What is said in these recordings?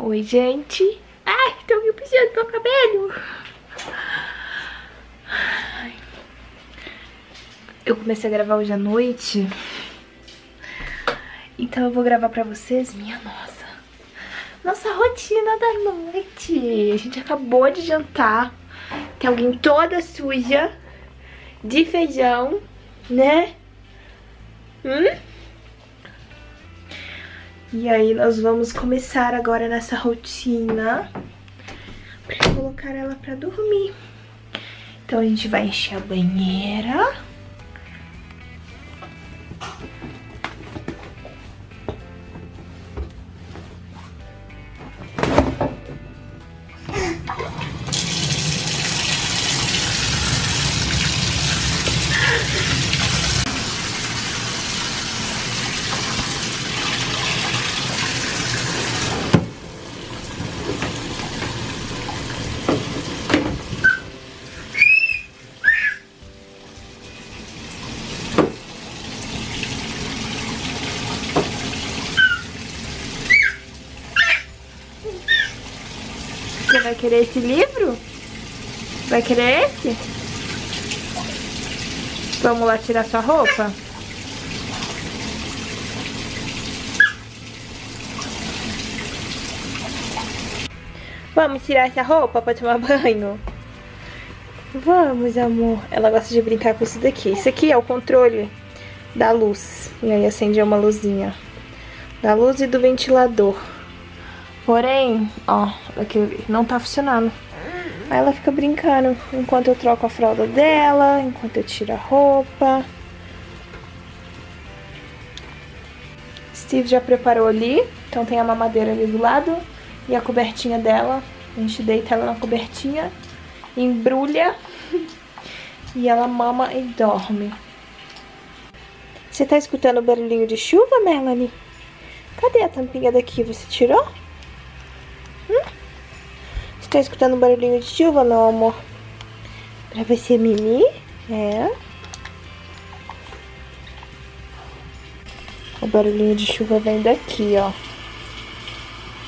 Oi, gente. Ai, estão me pisando meu cabelo. Ai. Eu comecei a gravar hoje à noite, então eu vou gravar pra vocês minha nossa rotina da noite. A gente acabou de jantar. Tem alguém toda suja de feijão, né? E aí nós vamos começar agora nessa rotina pra colocar ela pra dormir. Então a gente vai encher a banheira. Você vai querer esse livro? Vai querer esse? Vamos lá tirar sua roupa? Vamos tirar essa roupa pra tomar banho? Vamos, amor. Ela gosta de brincar com isso daqui. Isso aqui é o controle da luz. E aí acendeu uma luzinha. Da luz e do ventilador. Porém, ó, aqui não tá funcionando. Aí ela fica brincando enquanto eu troco a fralda dela, enquanto eu tiro a roupa. Steve já preparou ali, então tem a mamadeira ali do lado e a cobertinha dela. A gente deita ela na cobertinha, embrulha e ela mama e dorme. Você tá escutando o barulhinho de chuva, Melanie? Cadê a tampinha daqui? Você tirou? Você tá escutando um barulhinho de chuva, meu amor? Pra você mimir? É. O barulhinho de chuva vem daqui, ó.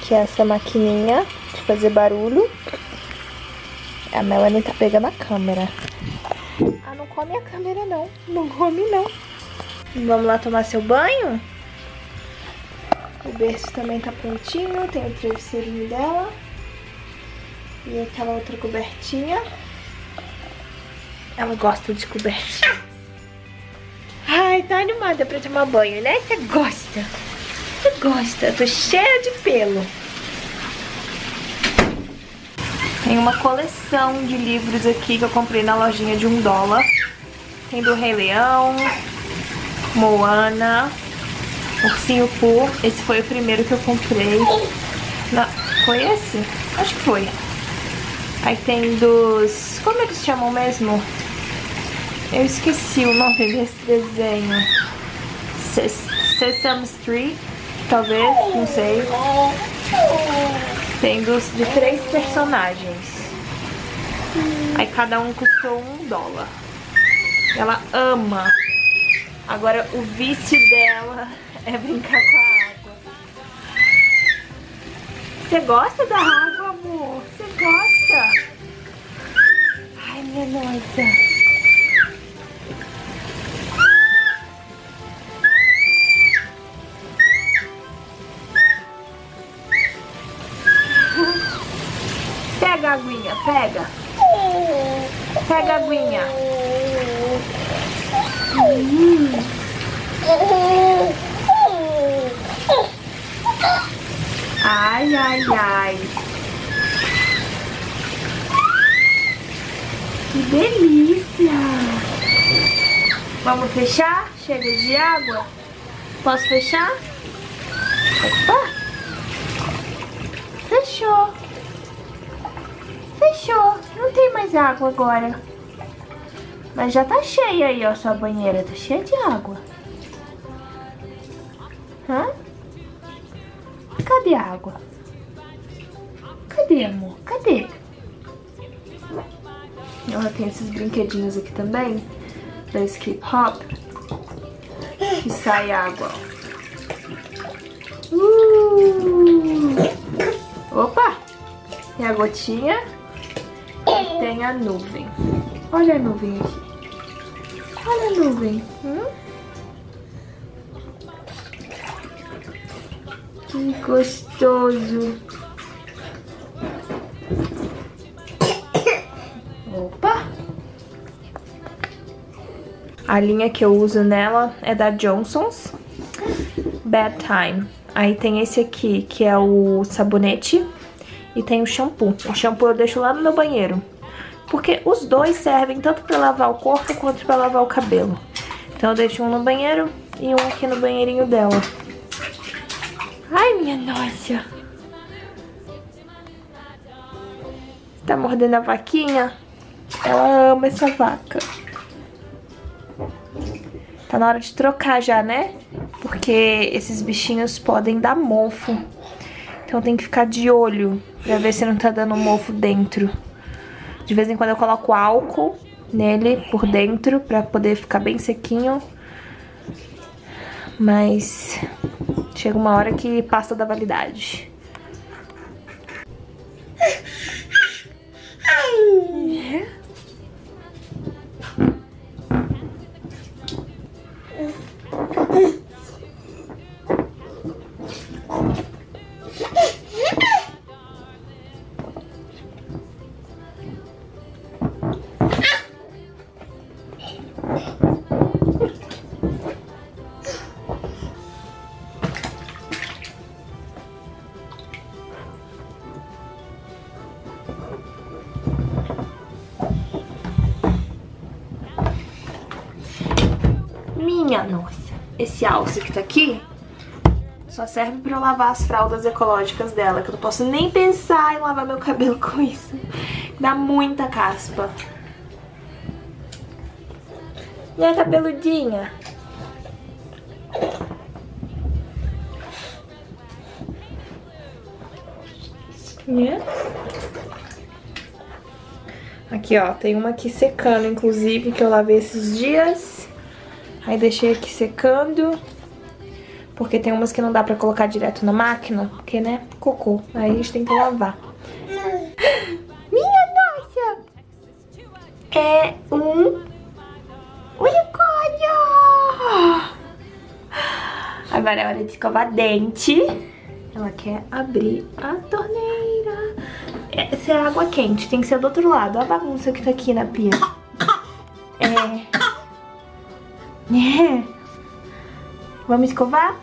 Que é essa maquininha de fazer barulho. A Melanie tá pegando a câmera. Ah, não come a câmera, não. Não come, não. Vamos lá tomar seu banho? O berço também tá prontinho, tem o travesseirinho dela e aquela outra cobertinha. Ela gosta de cobertinha. Ai, tá animada pra tomar banho, né? Você gosta? Você gosta? Eu tô cheia de pelo. Tem uma coleção de livros aqui que eu comprei na lojinha de $1. Tem do Rei Leão, Moana, Ursinho Poo. Esse foi o primeiro que eu comprei. Não, foi esse? Acho que foi. Aí tem dos... Como eles chamam mesmo? Eu esqueci o nome desse desenho. Sesame Street, talvez, não sei. Tem dos de 3 personagens. Aí cada um custou $1. Ela ama. Agora o vício dela é brincar com a água. Você gosta da água, amor? Você gosta? Ai, minha nossa. Pega a aguinha, pega. Pega a aguinha. Ai, ai, ai. Que delícia. Vamos fechar? Chega de água. Posso fechar? Opa. Fechou. Fechou. Não tem mais água agora. Mas já tá cheia aí, ó. Sua banheira tá cheia de água. Hã? Cadê a água? Cadê, amor? Cadê? Ela tem esses brinquedinhos aqui também, da Skip Hop, que sai água. a gotinha e tem a nuvem. Olha a nuvem aqui. Olha a nuvem. Que gostoso. Opa! A linha que eu uso nela é da Johnson's. Bedtime. Aí tem esse aqui, que é o sabonete. E tem o shampoo. O shampoo eu deixo lá no meu banheiro. Porque os dois servem tanto pra lavar o corpo quanto pra lavar o cabelo. Então eu deixo um no banheiro e um aqui no banheirinho dela. Ai, minha nossa. Tá mordendo a vaquinha? Ela ama essa vaca. Tá na hora de trocar já, né? Porque esses bichinhos podem dar mofo. Então tem que ficar de olho pra ver se não tá dando mofo dentro. De vez em quando eu coloco álcool nele por dentro pra poder ficar bem sequinho. Mas chega uma hora que passa da validade. Minha nossa, esse alce que tá aqui só serve pra eu lavar as fraldas ecológicas dela, que eu não posso nem pensar em lavar meu cabelo com isso. Dá muita caspa. Minha cabeludinha. Aqui, ó, tem uma aqui secando, inclusive, que eu lavei esses dias. Aí deixei aqui secando, porque tem umas que não dá pra colocar direto na máquina, porque, né, cocô. Aí a gente tem que lavar. Minha nossa! É um unicórnio! Agora é hora de escovar dente. Ela quer abrir a torneira. Essa é água quente, tem que ser do outro lado. Olha a bagunça que tá aqui na pia. Vamos escovar?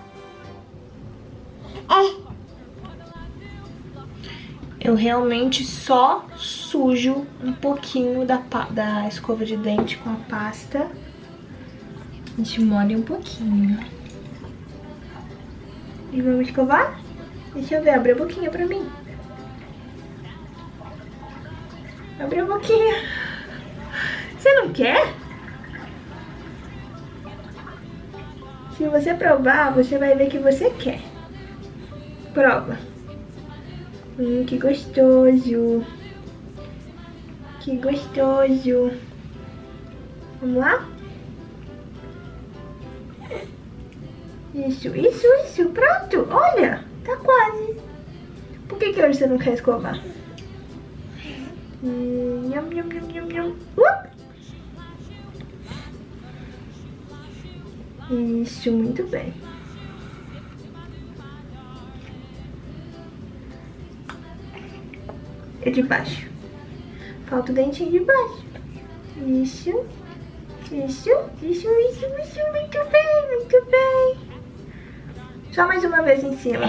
Eu realmente só sujo um pouquinho da escova de dente com a pasta. A gente molha um pouquinho. E vamos escovar? Deixa eu ver, abre a boquinha pra mim. Abre a boquinha. Você não quer? Se você provar, você vai ver que você quer. Prova. Que gostoso. Que gostoso. Vamos lá? Isso, isso, isso. Pronto. Olha, tá quase. Por que que hoje você não quer escovar? Nham, nham, nham, nham, nham. Isso, muito bem. É de baixo. Falta o dentinho de baixo. Isso. Isso, isso, isso, isso. Muito bem, muito bem. Só mais uma vez em cima.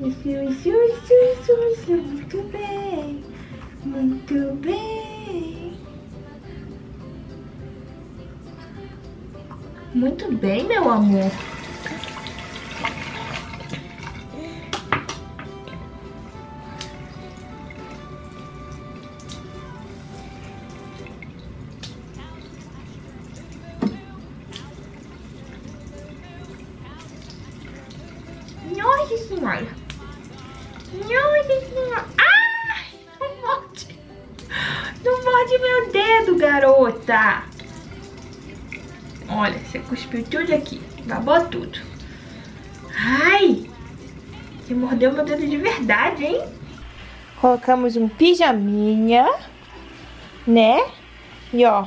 Isso, isso, isso, isso, isso. Muito bem. Muito bem. Muito bem, meu amor. Nossa senhora. Nossa senhora. Ai, não morde. Não morde meu dedo, garota. Olha, você cuspiu tudo aqui. Babou tudo. Ai! Você mordeu meu dedo de verdade, hein? Colocamos um pijaminha, né? E ó,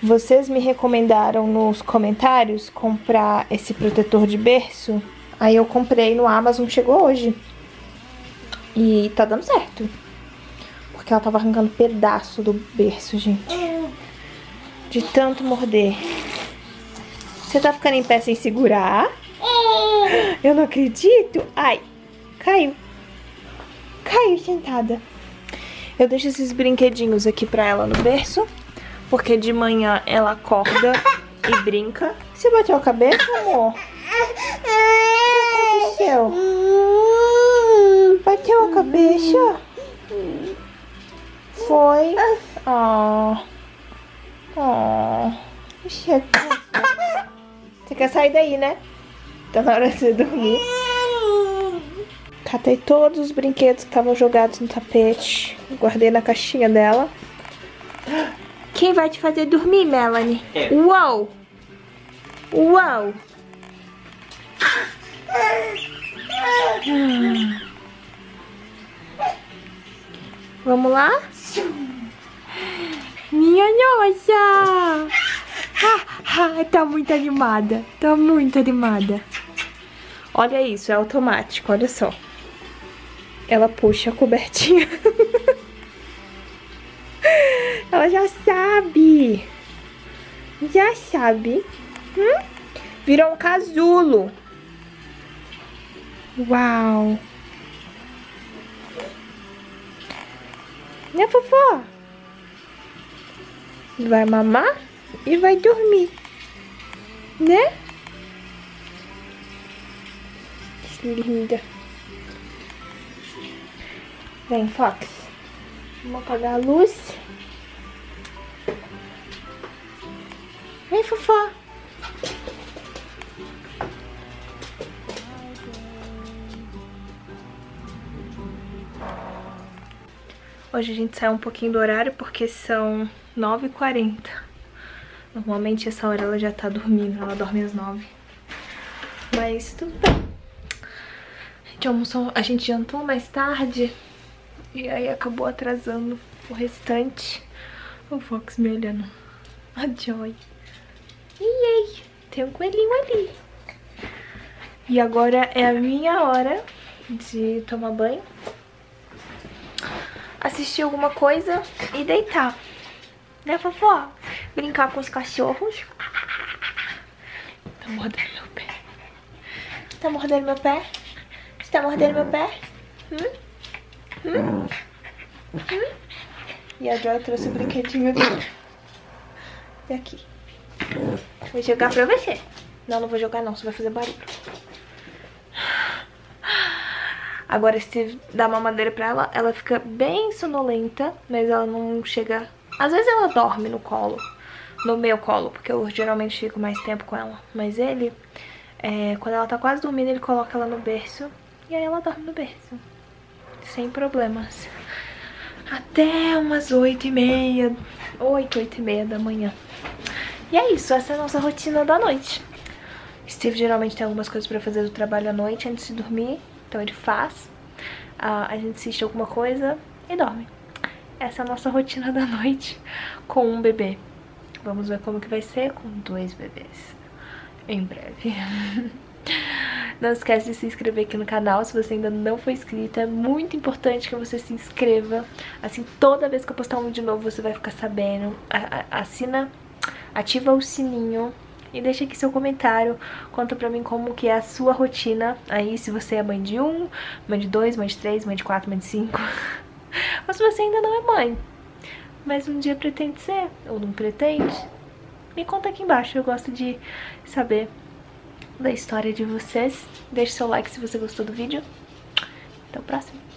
vocês me recomendaram nos comentários comprar esse protetor de berço. Aí eu comprei no Amazon, chegou hoje. E tá dando certo. Porque ela tava arrancando pedaço do berço, gente. De tanto morder. Você tá ficando em pé sem segurar? Eu não acredito. Ai, caiu. Caiu sentada. Eu deixo esses brinquedinhos aqui pra ela no berço. Porque de manhã ela acorda e brinca. Você bateu a cabeça, amor? O que aconteceu? Bateu a cabeça? Foi. Ó. Oh. Ó. Oh. Você quer sair daí, né? Tá na hora de você dormir. Catei todos os brinquedos que estavam jogados no tapete. Guardei na caixinha dela. Quem vai te fazer dormir, Melanie? Uau! Uau! Vamos lá? Minha nossa! Tá muito animada. Tá muito animada. Olha isso, é automático, olha só. Ela puxa a cobertinha. Ela já sabe. Já sabe. Virou um casulo. Uau. Né, fofó? Vai mamar e vai dormir. Né? Que linda. Vem, Fox. Vamos apagar a luz. Vem, fofó. Hoje a gente saiu um pouquinho do horário porque são 9h40. Normalmente essa hora ela já tá dormindo, ela dorme às 9h. Mas tudo bem. A gente jantou mais tarde e aí acabou atrasando o restante. O Fox me olhando. A Joy. Tem um coelhinho ali. E agora é a minha hora de tomar banho, assistir alguma coisa e deitar. Né, fofó? Brincar com os cachorros. Tá mordendo meu pé. Tá mordendo meu pé? Você tá mordendo meu pé? E a Joy trouxe o brinquedinho aqui. E aqui. Vou jogar pra você. Não, não vou jogar não, você vai fazer barulho. Agora se dá uma mamadeira pra ela, ela fica bem sonolenta, mas ela não chega... Às vezes ela dorme no colo, no meu colo, porque eu geralmente fico mais tempo com ela. Mas ele, quando ela tá quase dormindo, ele coloca ela no berço e aí ela dorme no berço. Sem problemas. Até umas 8h30, 8h30 da manhã. E é isso, essa é a nossa rotina da noite. Steve geralmente tem algumas coisas pra fazer do trabalho à noite antes de dormir, então ele faz. A gente assiste alguma coisa e dorme. Essa é a nossa rotina da noite com um bebê. Vamos ver como que vai ser com 2 bebês em breve. Não esquece de se inscrever aqui no canal se você ainda não for inscrito. É muito importante que você se inscreva. Assim, toda vez que eu postar um vídeo novo, você vai ficar sabendo. Assina... Ativa o sininho e deixa aqui seu comentário. Conta pra mim como que é a sua rotina. Aí se você é mãe de 1, mãe de 2, mãe de 3, mãe de 4, mãe de 5. Mas se você ainda não é mãe, mas um dia pretende ser ou não pretende, me conta aqui embaixo. Eu gosto de saber da história de vocês. Deixe seu like se você gostou do vídeo. Até o próximo.